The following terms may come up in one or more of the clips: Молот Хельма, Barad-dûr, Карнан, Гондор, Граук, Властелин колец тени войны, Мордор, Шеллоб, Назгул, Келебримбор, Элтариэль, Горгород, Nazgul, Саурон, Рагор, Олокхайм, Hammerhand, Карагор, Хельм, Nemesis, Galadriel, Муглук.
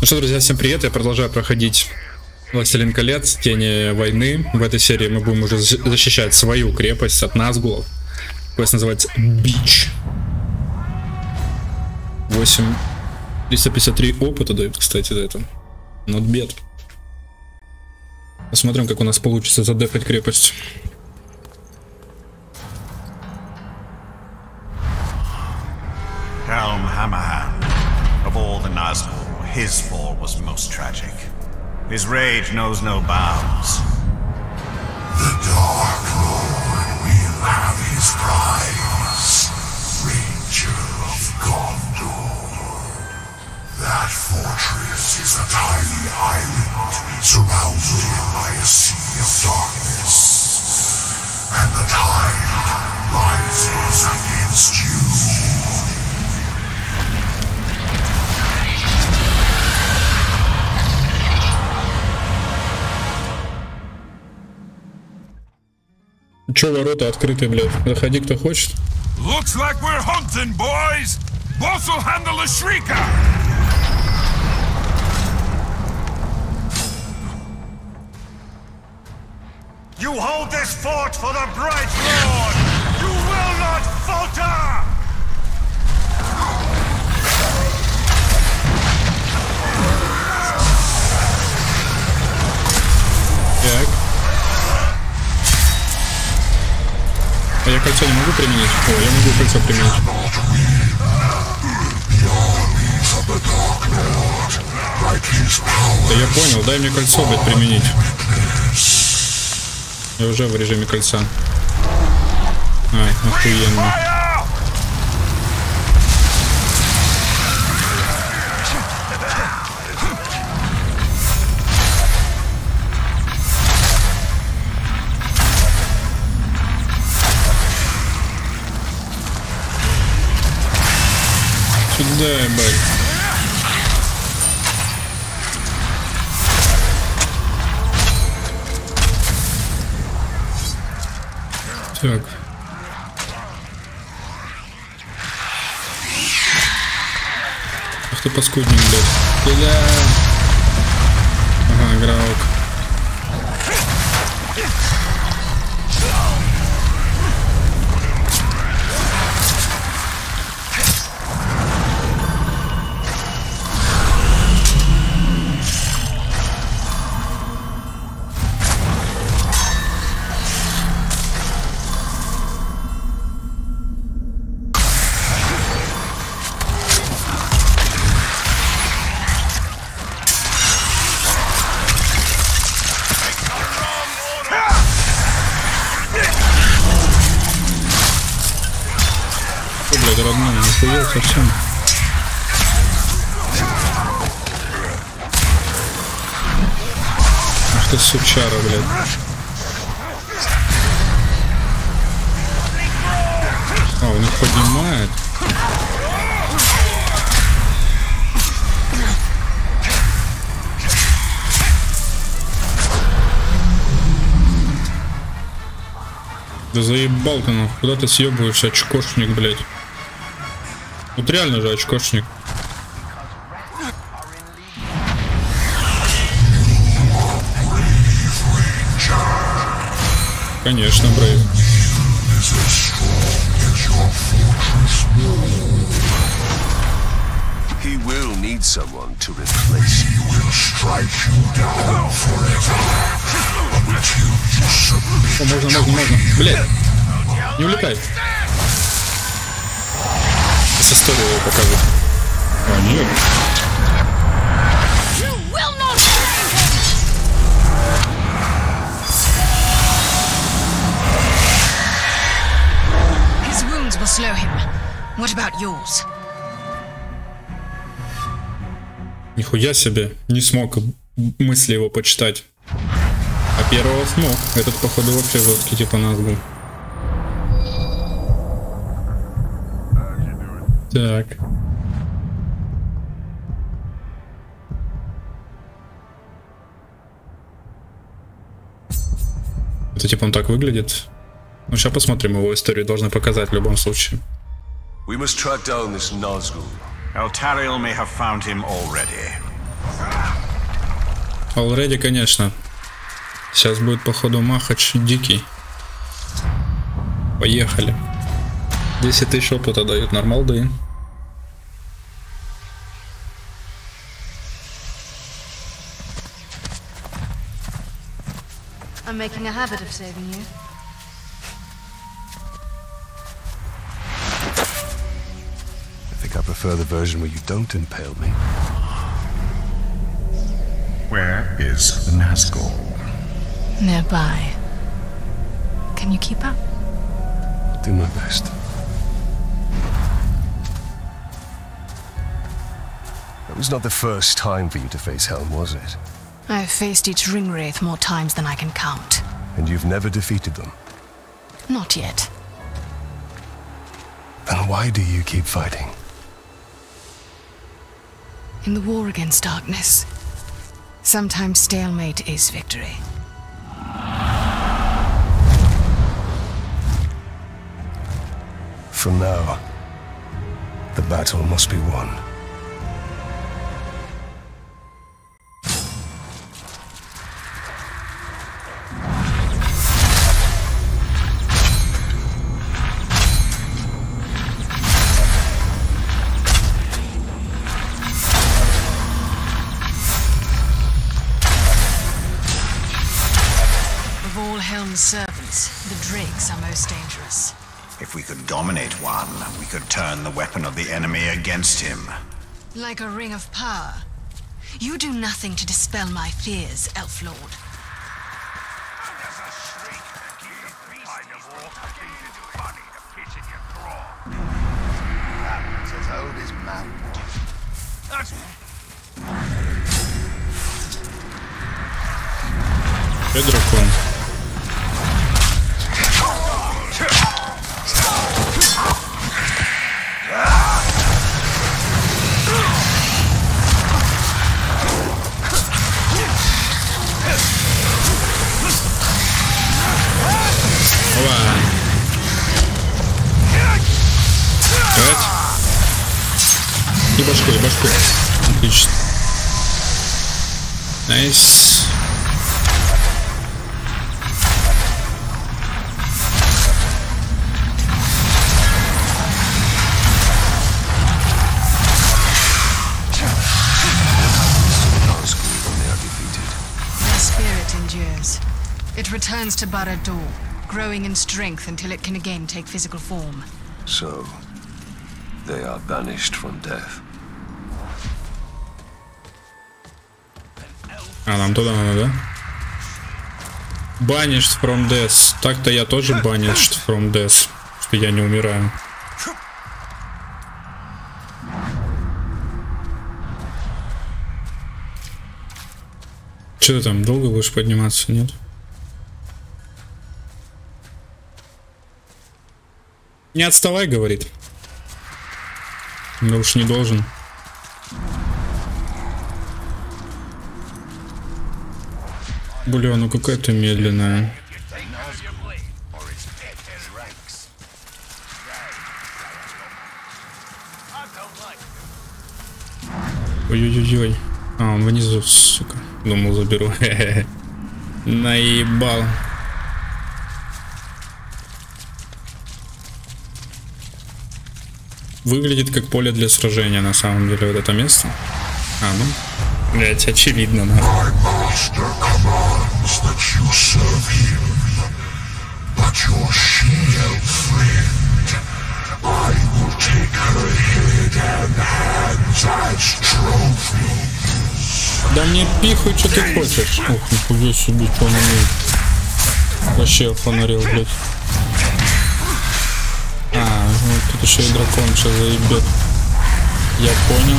Ну что, друзья, всем привет, я продолжаю проходить Властелин колец тени войны. В этой серии мы будем уже защищать свою крепость от Назгулов. Квест называется Бич. 353 опыта дают, кстати, за это. Not bad. Посмотрим, как у нас получится задефать крепость. His fall was most tragic. His rage knows no bounds. The dark lord will have his prize, Ranger of Gondor. That fortress is a tiny island surrounded by a sea of darkness, and the tide rises against you. Че, ворота открыты, блядь? Заходи, кто хочет. Так. А я кольцо не могу применить? О, я могу кольцо применить. Да я понял, дай мне кольцо, блядь, применить. Я уже в режиме кольца. Ай, охуенно. Да, блядь. Так. Ах ты паскудник, блядь. Ага, Граук. Совсем. Ах ты сучара, блядь. А, он их поднимает. Да заебал ты, ну. Куда ты съебываешься, очкошник, блядь? Вот реально же очкошник. Конечно, Брейв. О, можно, можно, можно. Блядь. Не улетай. Историю его покажу. О, нет. His wounds will slow him. What about yours? Нихуя себе, не смог мысли его почитать. А первого смог. Этот, походу, вообще жесткий типа нас был. Так. Это типа он так выглядит. Ну сейчас посмотрим его историю, должны показать в любом случае. We must track down this Nazgul. Eltariэль may have found him already. Алреди, конечно. Сейчас будет, походу, махач дикий. Поехали. 10 тысяч опыта дают, нормал, да? Where is the Nazgul? Nearby. Can you keep up? I'll do my best. That was not the first time for you to face Helm, was it? I've faced each ringwraith more times than I can count. And you've never defeated them? Not yet. Then why do you keep fighting? In the war against darkness, sometimes stalemate is victory. From now, the battle must be won. Servants, the drakes are most dangerous. If we could dominate one, we could turn the weapon of the enemy against him. Like a ring of power. You do nothing to dispel my fears, Elf Lord. That's as old as man. That's... И башку, и башку. Отлично. Найс. It returns to Barad-dûr, growing in strength until it can again take physical form. So, they are banished from death. А, нам туда надо, да? Banished from death. Так-то я тоже banished from death, что я не умираю. Че ты там, долго будешь подниматься, нет? Не отставай, говорит. Да уж не должен. Бля, ну какая-то медленная. Ой-ой-ой. А, он внизу, сука. Думал, заберу. Наебал. Выглядит как поле для сражения, на самом деле, вот это место. А, ну, блять, очевидно, да. Да мне пихуй, что ты хочешь. Ох, нихуя себе, что он умеет. Вообще фонарил, блять. А, ну тут еще и дракон сейчас заебет. Я понял.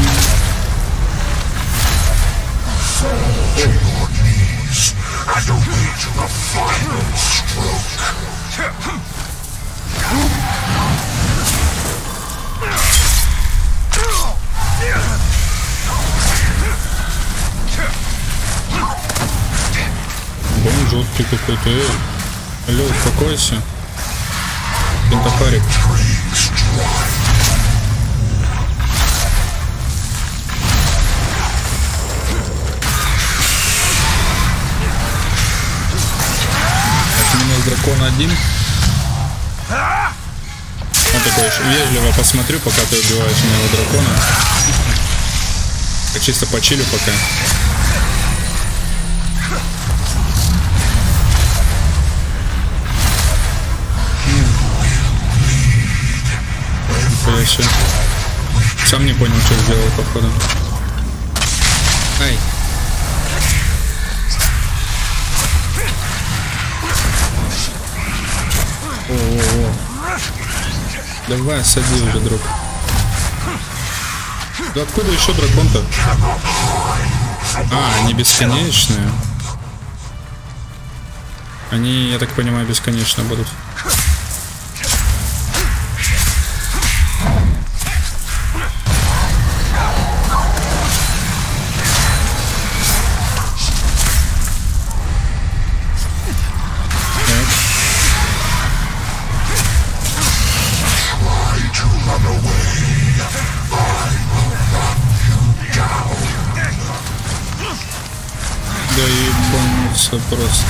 Бомб жуткий какой-то. Алло, успокойся. Пентафарик. он один. Он такой вежливо посмотрю, пока ты убиваешь моего дракона. Чисто почилю пока. Вообще. Сам не понял, что сделал, походу. Ай. О-о-о. Давай, сади уже, друг. Да откуда еще дракон-то? А, они бесконечные. Они, я так понимаю, бесконечно будут. Просто.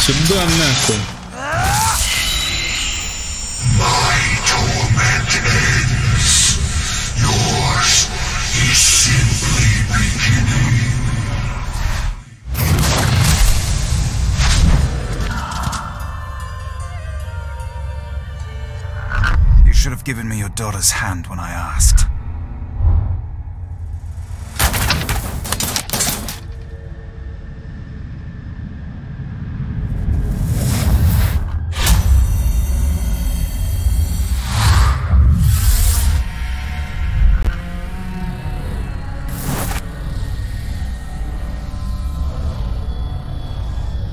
Сюда нахуй. Given me your daughter's hand when I asked.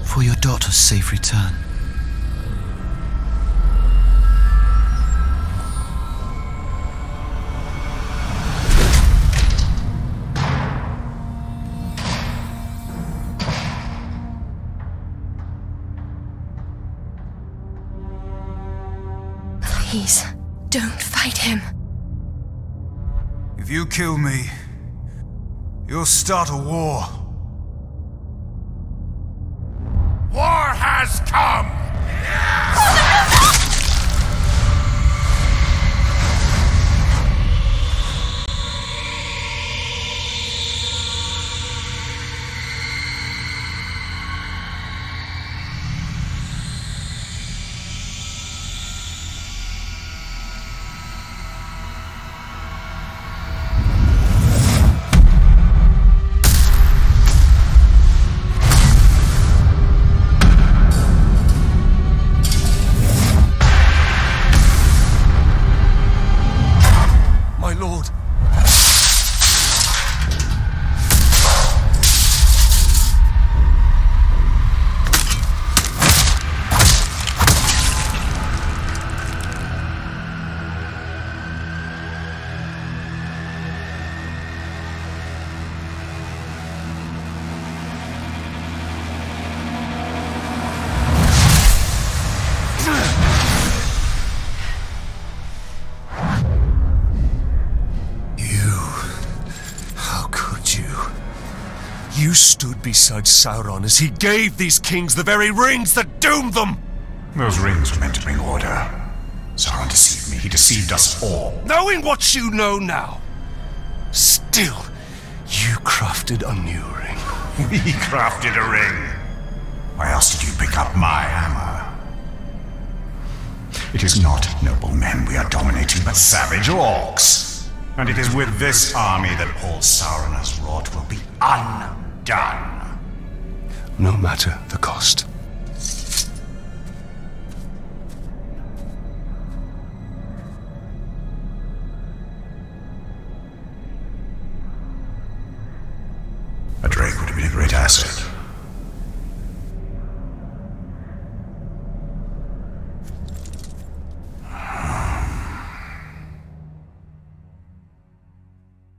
For your daughter's safe return. Please, don't fight him. If you kill me, you'll start a war. War has come! You stood beside Sauron as he gave these kings the very rings that doomed them! Those rings were meant to bring order. Sauron deceived me, he deceived us all. Knowing what you know now, still, you crafted a new ring. We crafted a ring. Why else did you pick up my hammer? It is not noble men we are dominating, but savage orcs. And it is with this army that all Sauron has wrought will be undone. Done. No matter the cost. A drake would have been a great asset.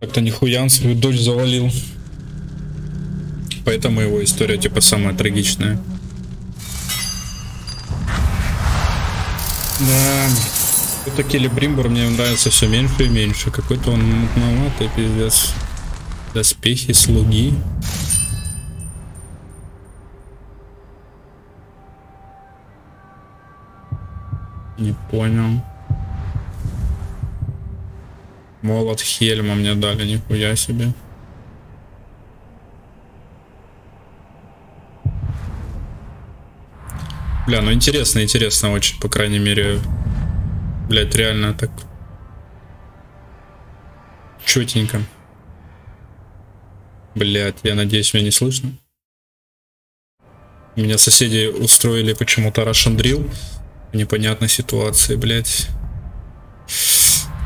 Как-то нихуя он свою дочь завалил. Поэтому его история типа самая трагичная. Да. Это Келебримбор мне нравится все меньше и меньше. Какой-то он мутноватый, пиздец. Доспехи, слуги. Не понял. Молот Хельма мне дали, нихуя себе. Бля, ну интересно, интересно очень, по крайней мере. Блять, реально так чётенько. Блять, я надеюсь, меня не слышно. Меня соседи устроили почему-то рашендрил. Непонятной ситуации, блять.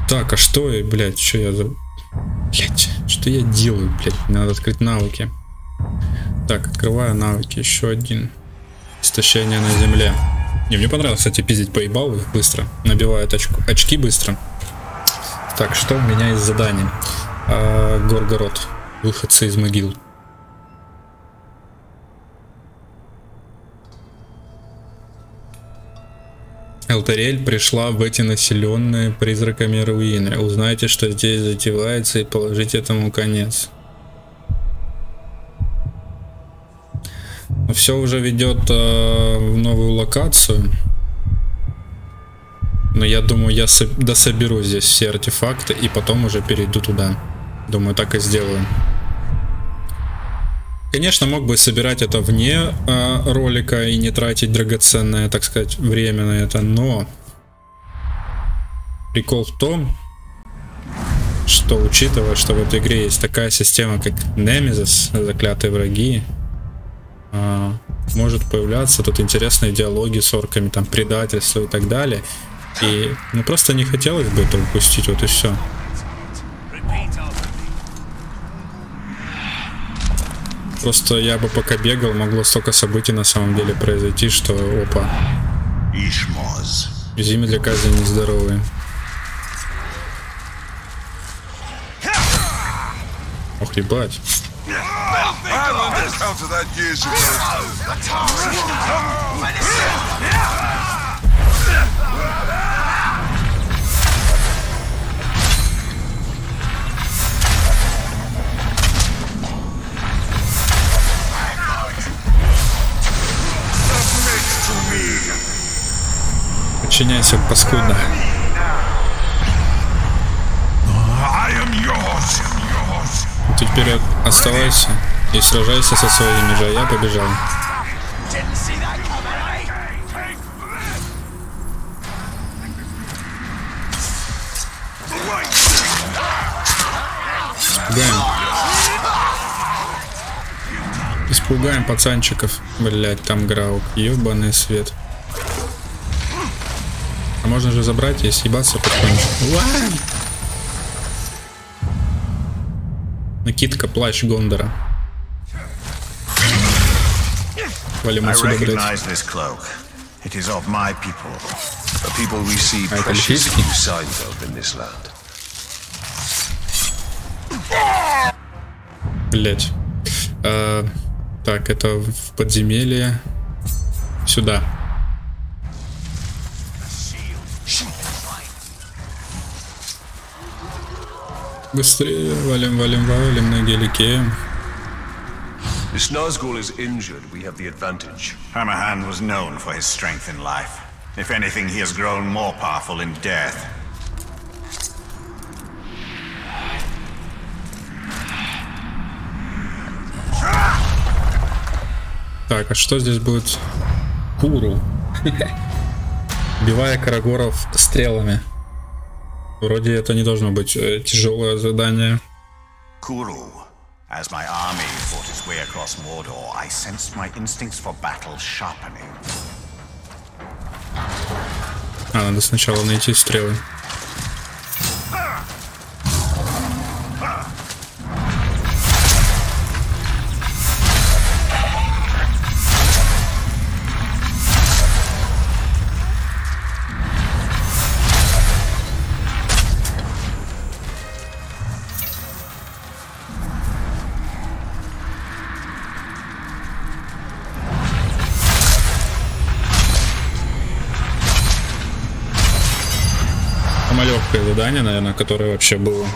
Так, а что, блять, что я за... Блять, что я делаю, блять? Надо открыть навыки. Так, открываю навыки, еще один. Истощение на земле. Не, мне понравилось, кстати, пиздить поебал их быстро. Набивает очки быстро. Так, что у меня из заданий? Горгород. Выходцы из могил. Элтариэль пришла в эти населенные призраками руины. Узнайте, что здесь затевается, и положите этому конец. Все уже ведет в новую локацию. Но я думаю, я дособеру здесь все артефакты и потом уже перейду туда. Думаю, так и сделаю. Конечно, мог бы собирать это вне ролика и не тратить драгоценное, так сказать, время на это, но прикол в том, что учитывая, что в этой игре есть такая система, как Nemesis, заклятые враги, может появляться тут интересные диалоги с орками, там предательство и так далее. И ну просто не хотелось бы это упустить, вот и все. Просто я бы пока бегал, могло столько событий на самом деле произойти, что опа. Зимы для каждой нездоровые. Ох, ебать. Подчиняйся, паскуда. Ты теперь оставайся и сражайся со своими же. Я побежал. Испугаем. Испугаем пацанчиков. Блять, там Граук. Ёбаный свет. Можно же забрать и съебаться потихонечку. Накидка, плащ Гондора. Валим отсюда, блядь. А это эльфийский? Блядь. Так, это в подземелье. Сюда. Быстрее, валим, валим, валим на гелике. This Nazgul is injured, we have the advantage. Hammerhand was known for his strength in life. If anything, he has grown more powerful in death. Так, а что здесь будет? Куру. Убивая карагоров стрелами. Вроде это не должно быть тяжелое задание. Куру, as my army fought its way across Mordor, I sensed my instincts for battle sharpening. А, надо сначала найти стрелы. легкое задание, наверное, которое вообще было.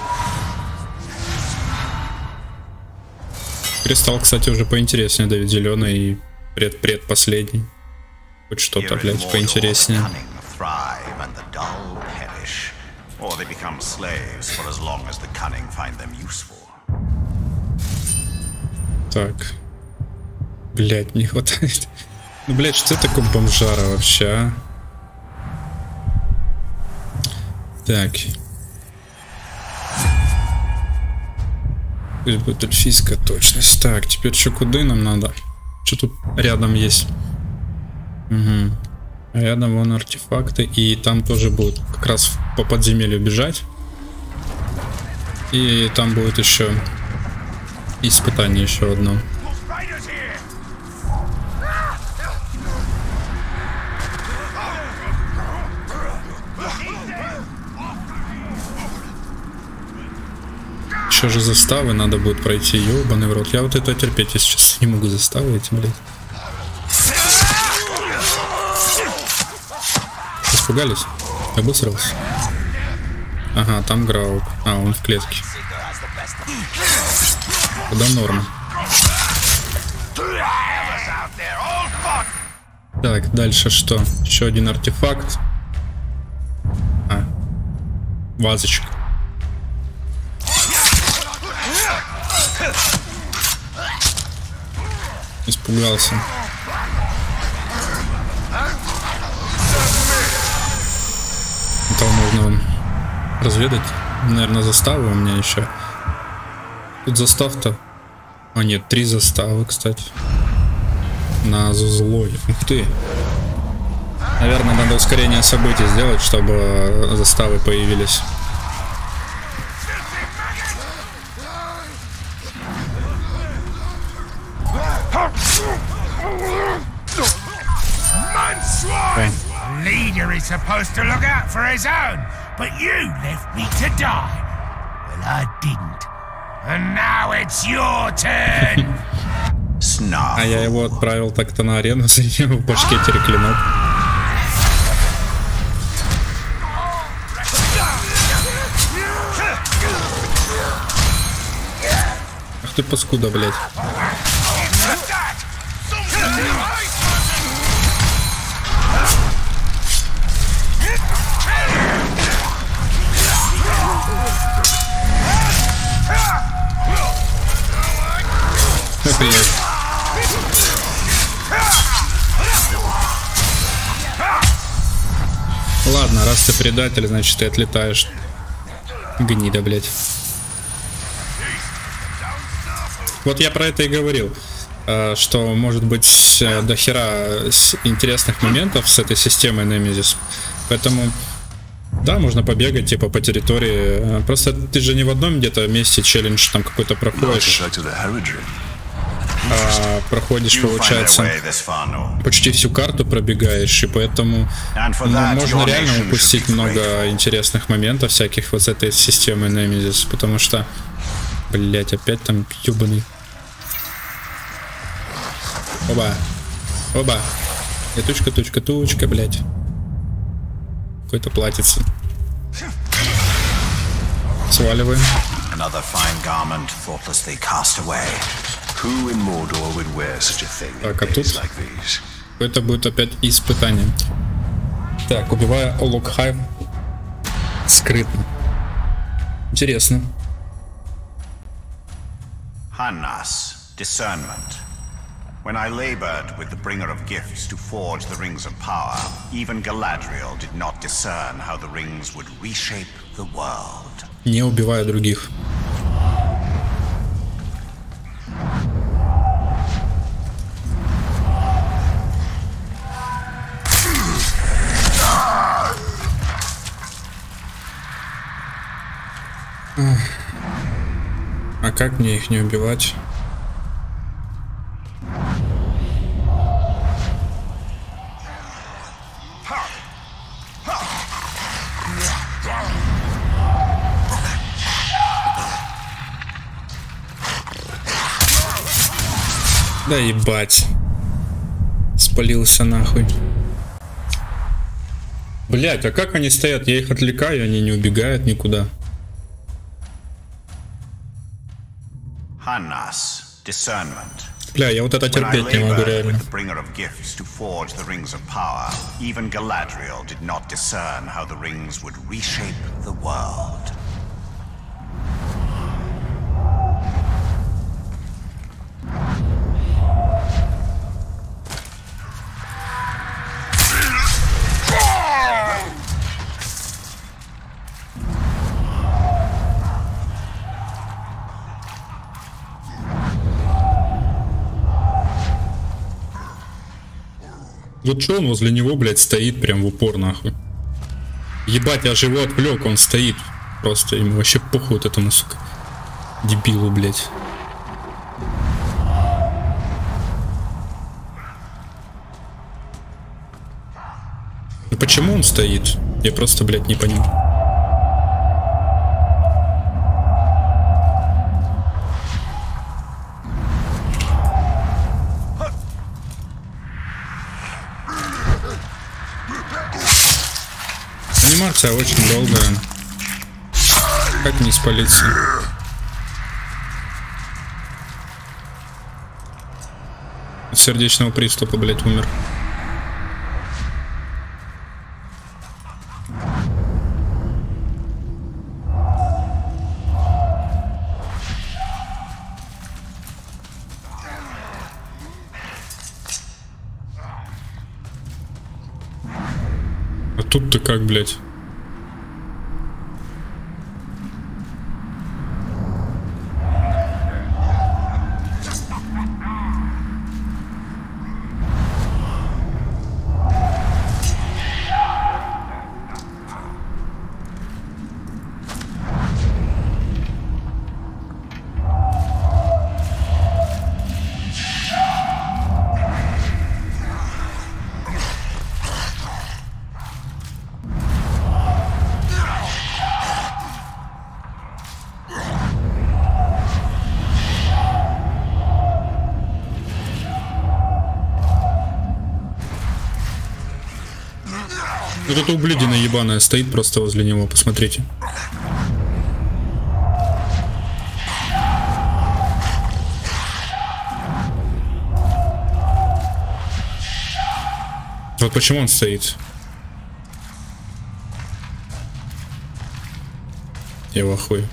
Кристалл, кстати, уже поинтереснее дает, зеленый и предпоследний. Хоть что-то, блядь, поинтереснее. Так. Блядь, не хватает. Ну, блядь, что это такое бомжара вообще, а? Так. Пусть будет эльфийская точность. Так, теперь что, куда нам надо? Что тут рядом есть? Угу. Рядом вон артефакты. И там тоже будут как раз по подземелью бежать. И там будет еще испытание еще одно. Еще же заставы надо будет пройти, ёбаный в рот. Я вот это терпеть, я сейчас не могу заставы эти, блядь. Испугались? Обосрался. Ага, там Граук. А, он в клетке. Куда норма. Так, дальше что? Еще один артефакт. А. Вазочка. Испугался. Там можно разведать. Наверное, заставы у меня еще. Тут застав-то. А нет, 3 заставы, кстати. На злой. Ух ты. Наверное, надо ускорение событий сделать, чтобы заставы появились. Leader is supposed to look out for his own, but you left me to die. Well, I didn't, and now it's your turn. А я его отправил так-то на арену, соединил в башке тереклинок. Ах ты паскуда, блядь. Ладно, раз ты предатель, значит ты отлетаешь. Гнида, блядь. Вот я про это и говорил, что может быть до хера интересных моментов с этой системой Nemesis. Поэтому да, можно побегать, типа, по территории. Просто ты же не в одном где-то месте челлендж там какой-то проходишь. Проходишь, получается, почти всю карту пробегаешь, и поэтому можно реально упустить много интересных моментов всяких вот с этой системы Nemesis, потому что, блять, опять там ёбаный. Оба, оба, и тучка, тучка, тучка, блять. Какой-то платится. Сваливаем. Так, а тут это будет опять испытание. Так, убивая Олокхайм скрытно. Интересно. Ханнас, discernment. When I labored with the bringer of gifts to forge the rings of power, even Galadriel did not discern how the rings would reshape the world. Не убивая других. А как мне их не убивать? Да ебать. Спалился нахуй. Блять, а как они стоят? Я их отвлекаю, они не убегают никуда. Бля, я вот это терпеть не могу реально. Вот что он возле него, блядь, стоит прям в упор, нахуй. Ебать, я же его отвлек, он стоит. Просто ему вообще похуй вот этому, сука, дебилу, блядь. Ну почему он стоит? Я просто, блядь, не понимаю. Анимация очень долгая. Как не спалиться? От сердечного приступа, блять, умер. Тут ты как, блядь? Вот эта углядина ебаная стоит просто возле него, посмотрите. Вот почему он стоит. Я в ахуе.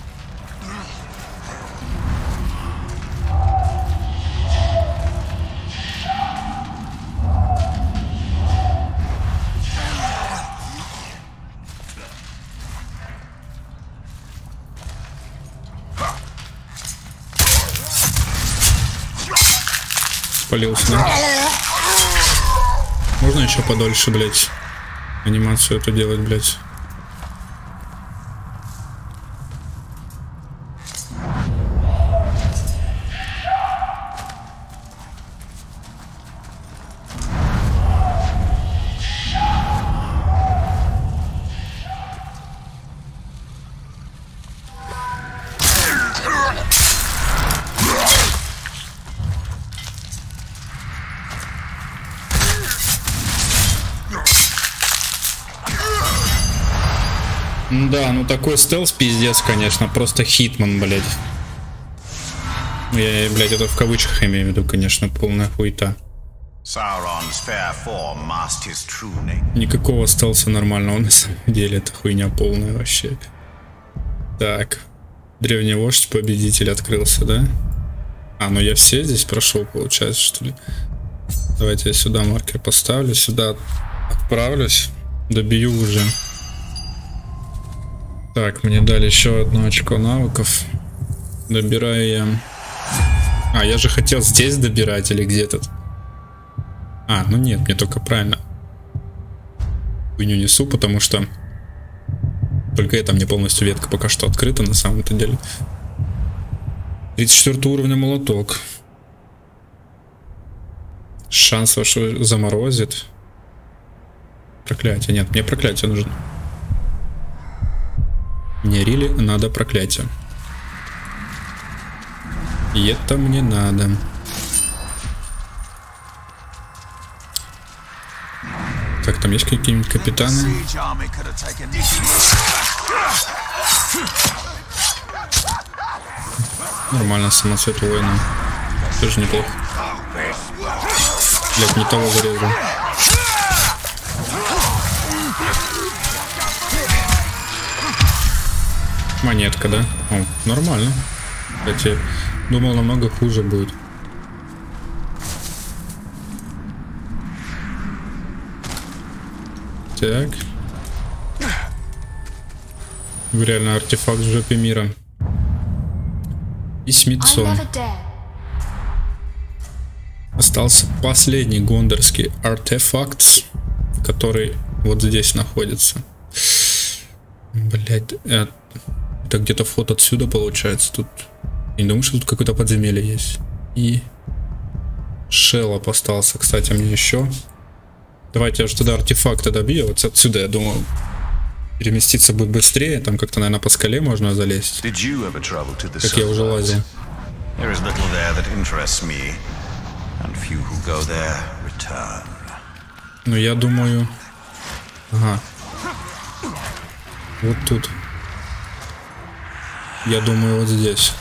Можно еще подольше, блять, анимацию эту делать, блять. Да, ну такой стелс пиздец, конечно, просто хитман, блядь. Я, блядь, это в кавычках имею в виду, конечно, полная хуйта. Никакого стелса нормального, на самом деле, это хуйня полная вообще. Так, древний вождь, победитель открылся, да? А, ну я все здесь прошел, получается, что ли? Давайте я сюда маркер поставлю, сюда отправлюсь, добью уже. Так, мне дали еще одно очко навыков. Добираю я... А, я же хотел здесь добирать или где-то. А, ну нет, мне только правильно. Хуйню несу, потому что... Только это мне полностью ветка пока что открыта на самом-то деле. 34 уровня молоток. Шанс вашего заморозит. Проклятие, нет, мне проклятие нужно. Мне рили надо проклятие. И это мне надо. Так, там есть какие-нибудь капитаны? Нормально, самоцвет воина. Тоже неплохо. Блять, не того зарезал. Монетка, да? О, нормально. Кстати, думал, намного хуже будет. Так. Реально артефакт в жопе мира. Письмецо. Остался последний гондорский артефакт, который вот здесь находится. Блять, это где-то вход отсюда получается. Тут. Я не думаю, что тут какое-то подземелье есть. И Шеллоб остался, кстати, мне еще. Давайте я уже тогда артефакта добью. Вот отсюда, я думаю, переместиться будет быстрее. Там как-то, наверное, по скале можно залезть. Как я уже лазил. Ну, я думаю... Ага. Вот тут. Я думаю, вот здесь.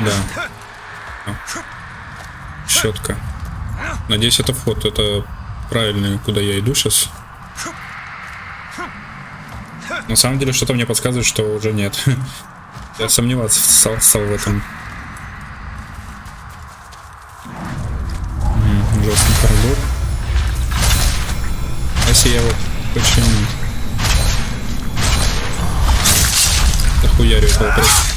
Да. Щетка. Надеюсь, это вход. Это правильный, куда я иду сейчас. На самом деле, что-то мне подсказывает, что уже нет. Я сомневался стал в этом. Ужасный коридор. Если я его почему... Захуярю его просто.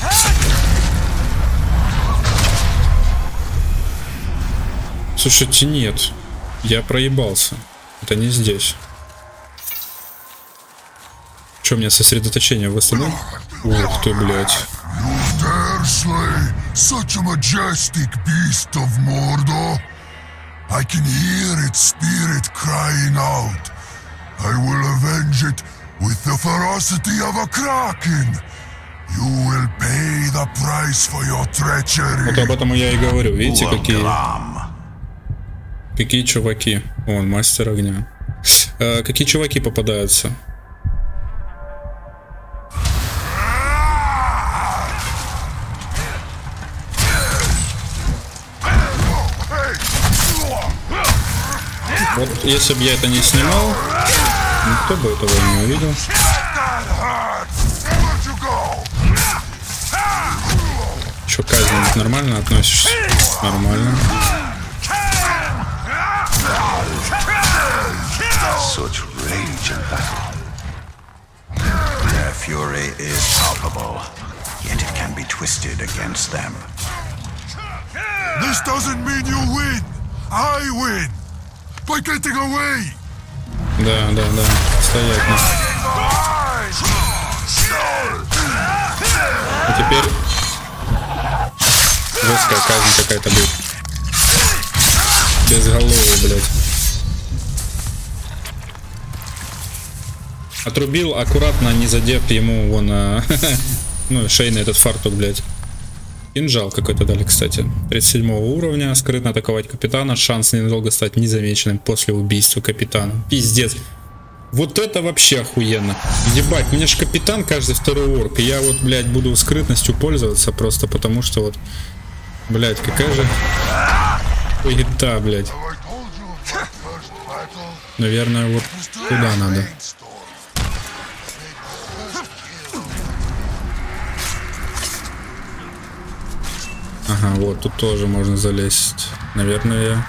Слушайте, нет. Я проебался. Это не здесь. Че, у меня сосредоточение восстановлено? Ух ты, блядь. Вот об этом я и говорю. Видите, какие чуваки? Вон, мастер огня. Какие чуваки попадаются? Вот если бы я это не снимал, никто бы этого не увидел. Че, к казни нормально относишься? Нормально. Да, стоять. А теперь жесткая казнь какая-то будет. Безголовый, блядь. Отрубил аккуратно, не задев ему вон, ну, шейный этот фартук, блядь. Кинжал какой-то дали, кстати. 37 уровня, скрытно атаковать капитана, шанс ненадолго стать незамеченным после убийства капитана. Пиздец. Вот это вообще охуенно. Ебать, мне же капитан каждый второй орк, и я вот, блядь, буду скрытностью пользоваться просто потому, что вот... Блядь, какая же... Хуета, блядь. Наверное, вот туда надо. Ага, вот, тут тоже можно залезть. Наверное, я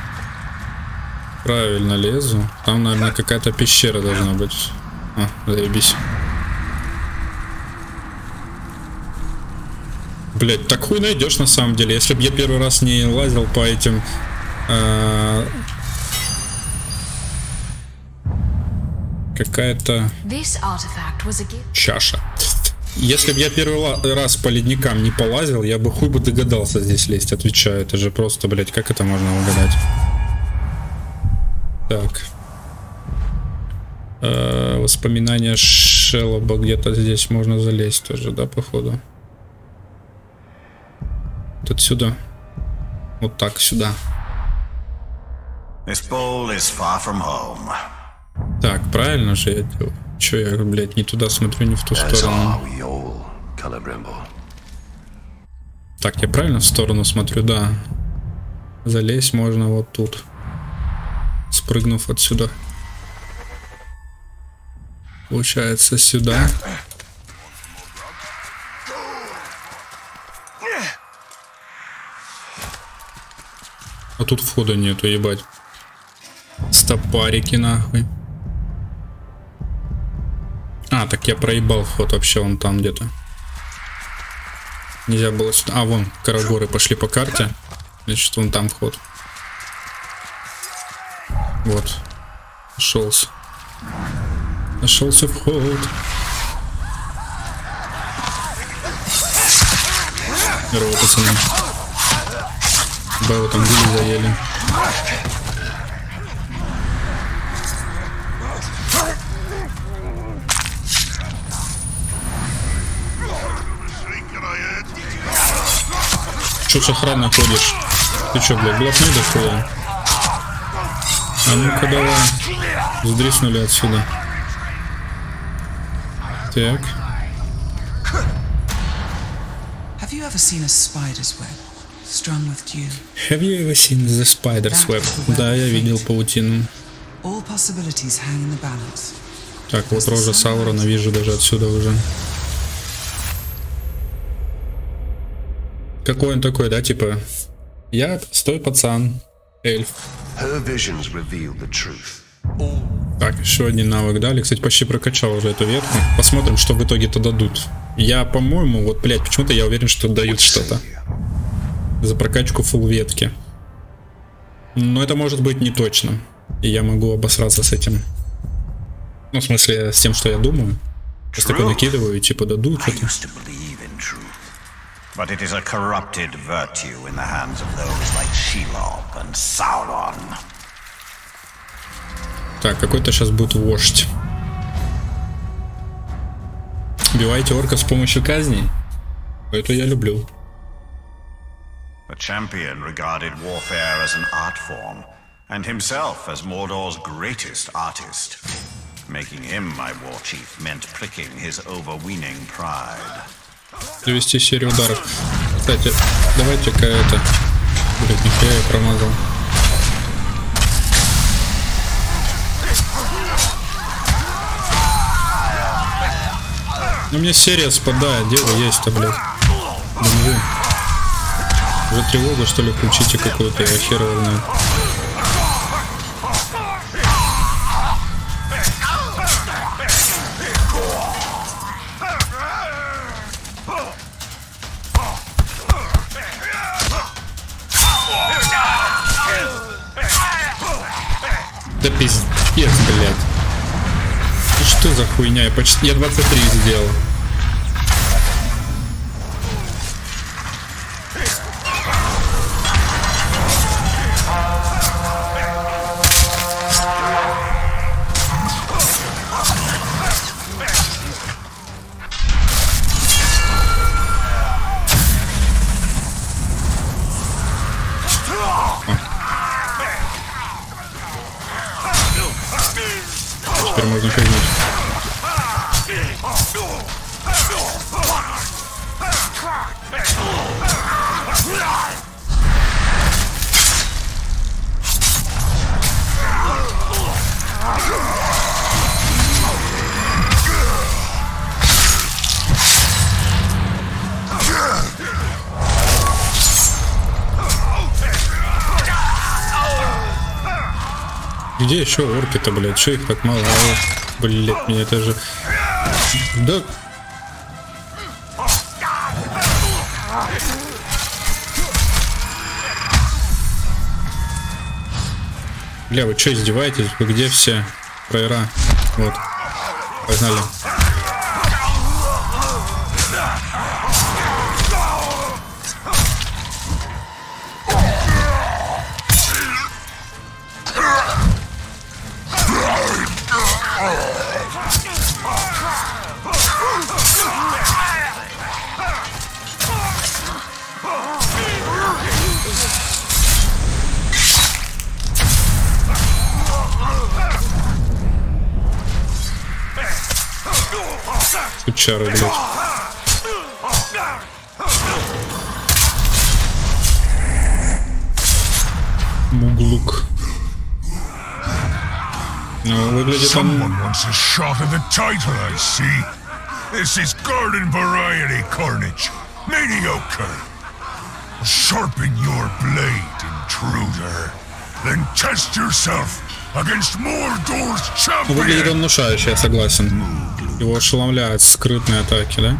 правильно лезу. Там, наверное, какая-то пещера должна быть. А, заебись. Блять, так хуй найдешь на самом деле. Если бы я первый раз не лазил по этим... Какая-то... Чаша. Если бы я первый раз по ледникам не полазил, я бы хуй бы догадался здесь лезть, отвечаю. Это же просто, блядь, как это можно угадать? Так. Воспоминания Шеллоба, где-то здесь можно залезть тоже, да, походу? Вот отсюда. Вот так, сюда. Так, правильно же я делаю. Че я, блядь, не туда смотрю, не в ту сторону. Так, я правильно в сторону смотрю, да. Залезть можно вот тут, спрыгнув отсюда. Получается сюда. А тут входа нету, ебать. Стопарики нахуй. А, так я проебал вход вообще, вон там где-то. Нельзя было сюда. А, вон, карагоры пошли по карте. Значит, вон там вход. Вот. Нашелся. Нашелся вход. Здорово, пацаны. Баба там гули заели. Че с охраной ходишь? Ты че, блядь, блатной дохуя? А ну-ка давай. Сдриснули отсюда. Так. Have you ever seen the spider's web? Да, я видел паутину. Так, вот рожа Саурона вижу даже отсюда уже. Какой он такой, да, типа? Я простой пацан, эльф. Так, еще один навык дали. Кстати, почти прокачал уже эту ветку. Посмотрим, что в итоге-то дадут. Я, по-моему, вот, блядь, почему-то я уверен, что дают что-то. За прокачку фул ветки. Но это может быть не точно. И я могу обосраться с этим. Ну, в смысле, с тем, что я думаю. Сейчас такое накидываю, типа, дадут что-то. But it is a corrupted virtue in the hands of those like Шеллоб and Саурон. Так, какой-то сейчас будет вождь. Убивайте орка с помощью казни. Это я люблю. The champion regarded warfare as an art form, and himself as Mordor's greatest artist. Making him my war chief meant pricking his overweening pride. Довести серию ударов. Кстати, давайте-ка это. Блин, нифига я промазал. У меня серия спадает, дело есть-то, блядь. Бомбу. Вы тревогу, что ли, включите какую-то охерованную? Да пиздец, блядь. И что за хуйня? Я почти... Я 23 сделал. Где еще орки-то, блядь? Че их так мало? Блядь, меня это же... Да... Бля, вы че издеваетесь? Вы где все? Пройра. Вот. Погнали. чары, блядь. Муглук. Ну, выглядит он... This is garden variety carnage, mediocre. Sharpen your blade, intruder. Then test yourself against Mordor's champion. Выглядит он внушающе, я согласен. Его ошеломляют скрытные атаки, да?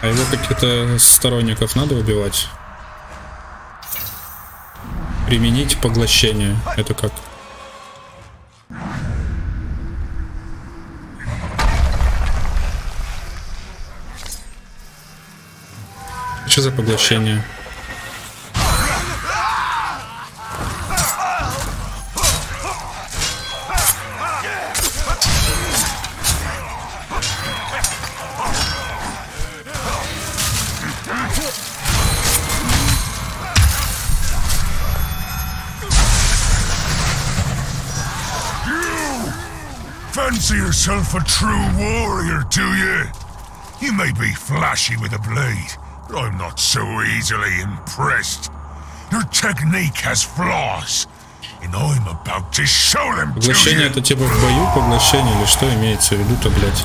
А его каких-то сторонников надо убивать? Применить поглощение. Это как? Что за поглощение? Fancy yourself a true warrior, do you? You may be flashy with a blade. I'm not so easily impressed. Your technique has flaws, and I'm about to show them to you. Поглощение — это типа в бою поглощение или что имеется в виду-то, блядь?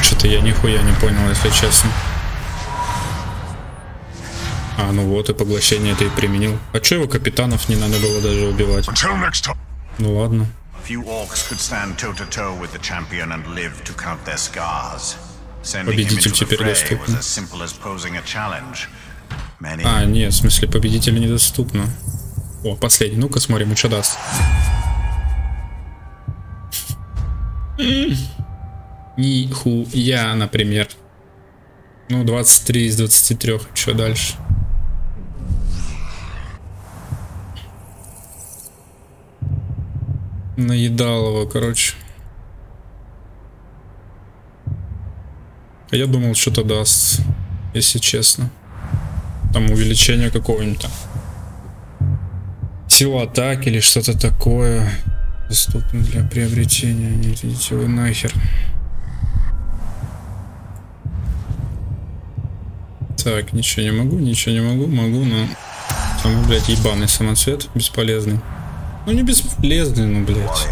Что-то я нихуя не понял, если честно. А, ну вот, и поглощение ты и применил. А чё его капитанов не надо было даже убивать? Ну ладно. Победитель теперь доступен. А, нет, в смысле, победитель недоступно. О, последний. Ну-ка, смотрим, и чё даст. Нихуя, например. Ну, 23 из 23. Чё дальше? Наедал его, короче. А я думал, что-то даст, если честно. Там увеличение какого-нибудь. Сила атаки или что-то такое. Доступно для приобретения. Не идите вы нахер. Так, ничего не могу, могу, но... Самый, блядь, ебаный самоцвет, бесполезный. Ну не бесполезный, ну, блядь.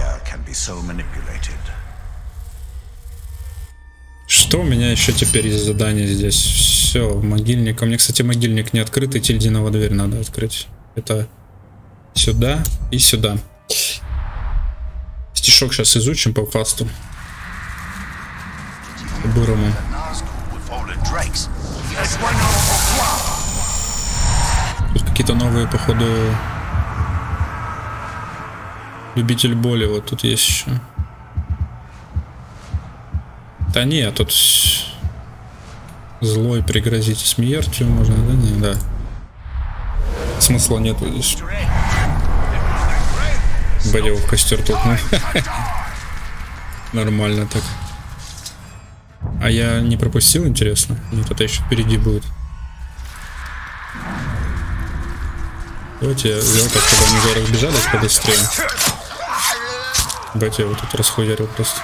Что у меня еще теперь из задания здесь? Все, могильник. У меня, кстати, могильник не открыт, и тильдинову дверь надо открыть. Это сюда и сюда. Стишок сейчас изучим по фасту. Бурому. Тут какие-то новые, походу... Любитель боли, вот тут есть еще. Да не, тут злой пригрозить смертью можно, да? Не, да. Смысла нету здесь. Болел в костер тут, ну. Нормально так. А я не пропустил, интересно? Нет, это еще впереди будет. Давайте я взял так, чтобы они уже разбежались побыстрее. Давайте я его тут расхуярил просто.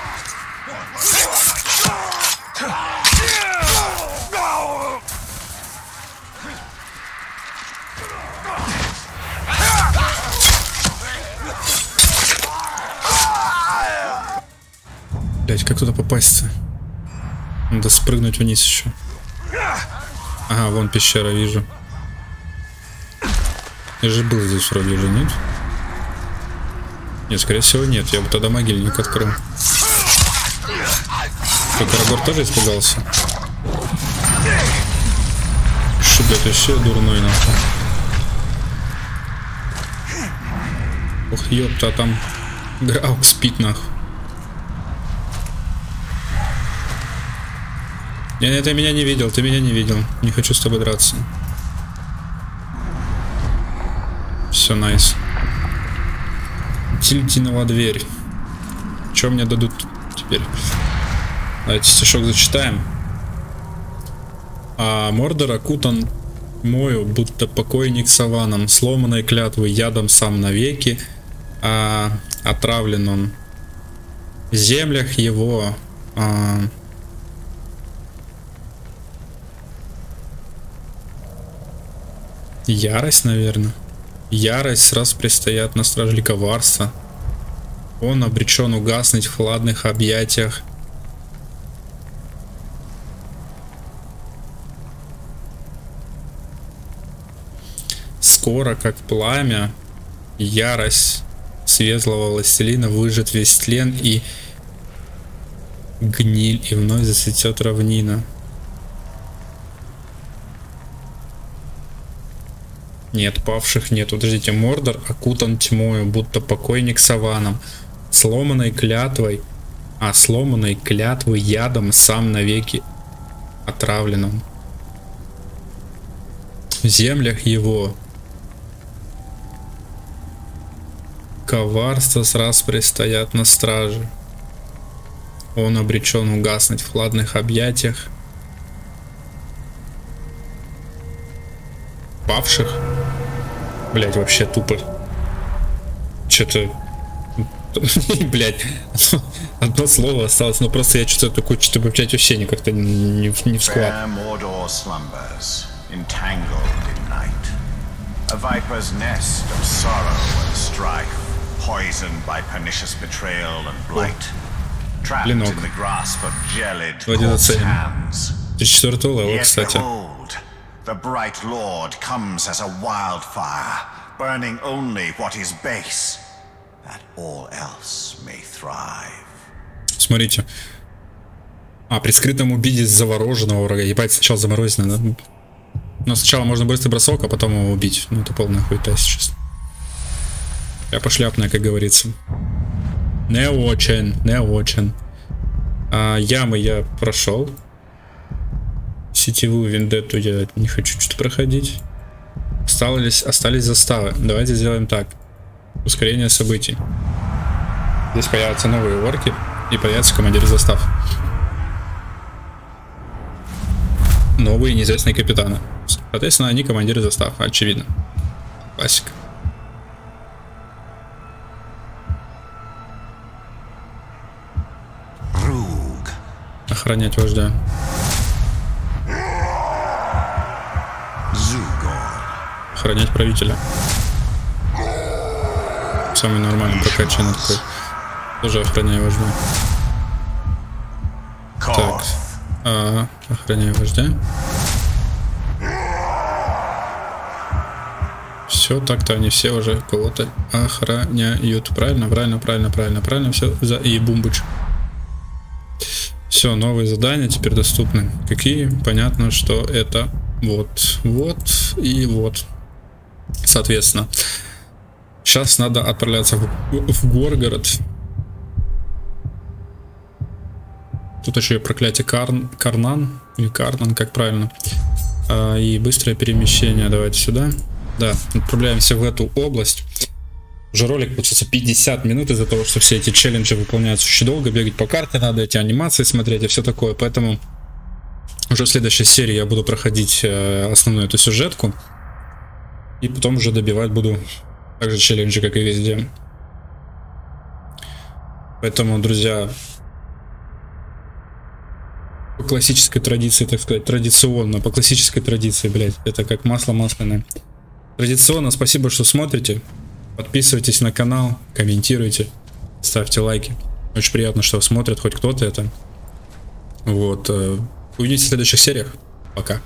Блять, как туда попасть-то? Надо спрыгнуть вниз еще. Ага, вон пещера, вижу. Я же был здесь вроде уже, нет? Нет, скорее всего, нет. Я бы тогда могильник открыл. Только Рагор тоже испугался. Что, блядь, вообще дурной нахуй. Ох, ёпта, там Граук спит нахуй. Нет, ты меня не видел, ты меня не видел. Не хочу с тобой драться. Все, найс. Тильдинова дверь. Что мне дадут теперь? Давайте стишок зачитаем. А Мордор окутан мою, будто покойник саваном, сломанной клятвы, ядом сам навеки, отравлен он. В землях его ярость, наверное. Ярость сразу предстоят на страже коварства. Он обречен угаснуть в хладных объятиях. Скоро, как пламя, ярость светлого властелина выжжет весь тлен и гниль, и вновь зацветет равнина. Нет, павших нет. Подождите, Мордор окутан тьмою, будто покойник саваном, сломанной клятвой, сломанной клятвы ядом сам навеки отравленным. В землях его коварство сразу предстоят на страже. Он обречен угаснуть в хладных объятиях. Павших? Блять, вообще тупо. Что-то... Блять, одно слово осталось, но просто я что-то такое, что-то, блять, вообще никак-то не в склад. A viper's nest of sorrow and strife, poisoned by pernicious betrayal and blight, trapped in the grasp of gelid corpse hands. Yet behold, the bright lord comes as a wildfire, burning only what is base, that all else may thrive. Смотрите, при скрытом убийце завороженного врага, ебать, сначала заморозить надо. Но сначала можно быстрый бросок, а потом его убить. Ну это полная хуйта сейчас. Я пошляпная, как говорится. Не очень, не очень. Ямы я прошел. Сетевую вендетту я не хочу что-то проходить. Остались заставы. Давайте сделаем так. Ускорение событий. Здесь появятся новые орки и появятся командиры застав. Новые неизвестные капитаны. Соответственно, они командиры застав, очевидно. Классика. Охранять вождя. Охранять правителя. Самый нормальный прокачанный такой. Тоже охраняю вождя. Так. Охраняю вождя. Все, так-то они все уже кого-то охраняют. Правильно, правильно, правильно, правильно, правильно. Все за и бумбуч. Все, новые задания теперь доступны. Какие? Понятно, что это вот, вот и вот. Соответственно, сейчас надо отправляться в Горгород. Тут еще и проклятие Карнан, или Карнан, как правильно. И быстрое перемещение. Давайте сюда. Да, отправляемся в эту область. Уже ролик получился 50 минут из-за того, что все эти челленджи выполняются очень долго. Бегать по карте надо, эти анимации смотреть и все такое. Поэтому уже в следующей серии я буду проходить основную эту сюжетку. И потом уже добивать буду также челленджи, как и везде. Поэтому, друзья... По классической традиции, так сказать, традиционно, по классической традиции, блять, это как масло масляное. Традиционно, спасибо, что смотрите, подписывайтесь на канал, комментируйте, ставьте лайки. Очень приятно, что смотрят хоть кто-то это. Вот, увидимся в следующих сериях. Пока.